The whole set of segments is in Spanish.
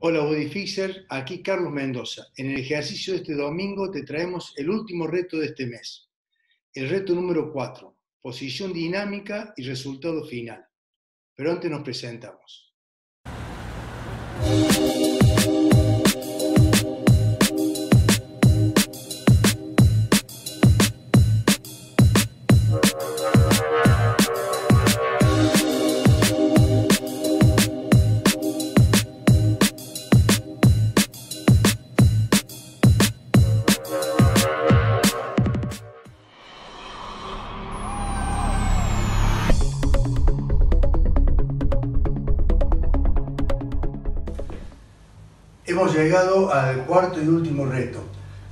Hola Bodyfixer, aquí Carlos Mendoza. En el ejercicio de este domingo te traemos el último reto de este mes, el reto número 4, posición dinámica y resultado final. Pero antes nos presentamos. Hemos llegado al cuarto y último reto.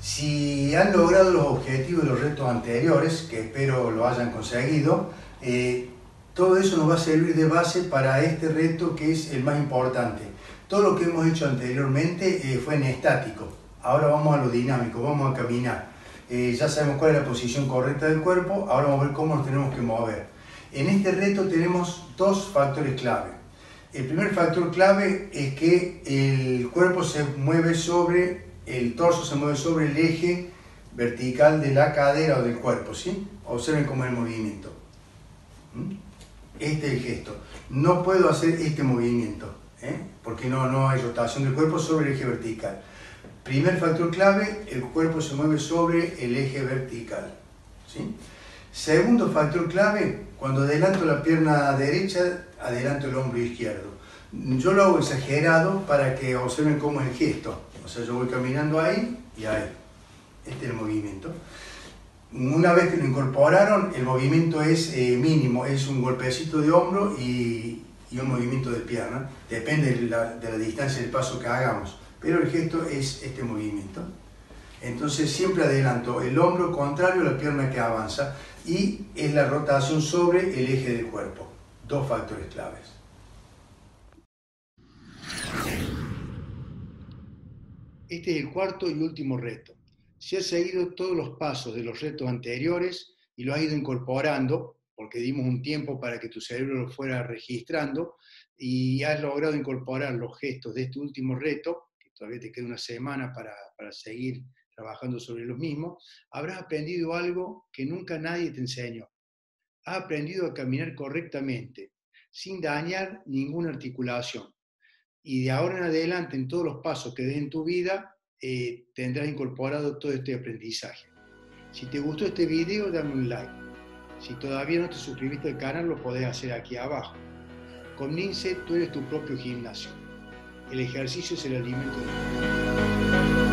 Si han logrado los objetivos de los retos anteriores, que espero lo hayan conseguido, todo eso nos va a servir de base para este reto que es el más importante. Todo lo que hemos hecho anteriormente fue en estático. Ahora vamos a lo dinámico, vamos a caminar. Ya sabemos cuál es la posición correcta del cuerpo, ahora vamos a ver cómo nos tenemos que mover. En este reto tenemos dos factores clave. El primer factor clave es que el cuerpo se mueve sobre, el torso se mueve sobre el eje vertical de la cadera o del cuerpo, ¿sí? Observen cómo es el movimiento. Este es el gesto. No puedo hacer este movimiento, porque no hay rotación del cuerpo sobre el eje vertical. Primer factor clave, el cuerpo se mueve sobre el eje vertical, ¿sí? Segundo factor clave, cuando adelanto la pierna derecha, adelanto el hombro izquierdo. Yo lo hago exagerado para que observen cómo es el gesto. O sea, yo voy caminando ahí y ahí. Este es el movimiento. Una vez que lo incorporaron, el movimiento es mínimo. Es un golpecito de hombro y un movimiento de pierna. Depende de la distancia del paso que hagamos. Pero el gesto es este movimiento. Entonces siempre adelanto el hombro contrario a la pierna que avanza y es la rotación sobre el eje del cuerpo. Dos factores claves. Este es el cuarto y último reto. Si has seguido todos los pasos de los retos anteriores y lo has ido incorporando, porque dimos un tiempo para que tu cerebro lo fuera registrando, y has logrado incorporar los gestos de este último reto, que todavía te queda una semana para seguir trabajando sobre los mismos, habrás aprendido algo que nunca nadie te enseñó. Has aprendido a caminar correctamente, sin dañar ninguna articulación. Y de ahora en adelante, en todos los pasos que des en tu vida, tendrás incorporado todo este aprendizaje. Si te gustó este video, dame un like. Si todavía no te suscribiste al canal, lo podés hacer aquí abajo. Con NINSE, tú eres tu propio gimnasio. El ejercicio es el alimento de tu vida.